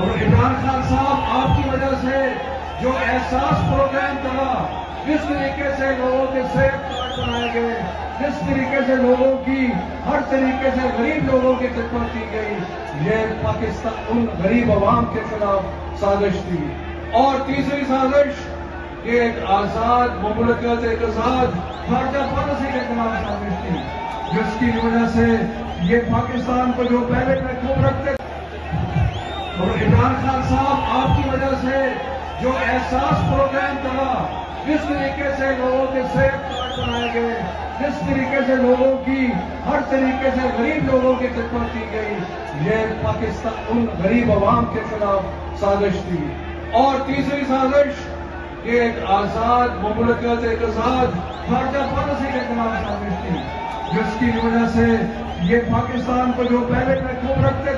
और इमरान खान साहब आपकी वजह से जो एहसास प्रोग्राम चला, जिस तरीके से लोगों के सेफ कार्ड बनाए गए, जिस तरीके से लोगों की हर तरीके से गरीब लोगों की खिदमत की गई, ये पाकिस्तान उन गरीब आवाम के खिलाफ साजिश थी। और तीसरी साजिश ये एक आजाद मुमलकत एक आजाद खारजा पॉलिसी के खिलाफ साजिश थी, जिसकी वजह से ये पाकिस्तान को जो पहले खूब रखते। और इमरान खान साहब आपकी वजह से जो एहसास प्रोग्राम चला, जिस तरीके से लोगों के सेफ कार्ड बनाए गए, जिस तरीके से लोगों की हर तरीके से गरीब लोगों की खिदमत की गई, ये पाकिस्तान उन गरीब आवाम के खिलाफ साजिश थी। और तीसरी साजिश ये एक आजाद मुमलकत एक आजाद खारजा पॉलिसी के खिलाफ साजिश थी, जिसकी वजह से ये पाकिस्तान को जो पहले खूब रखते।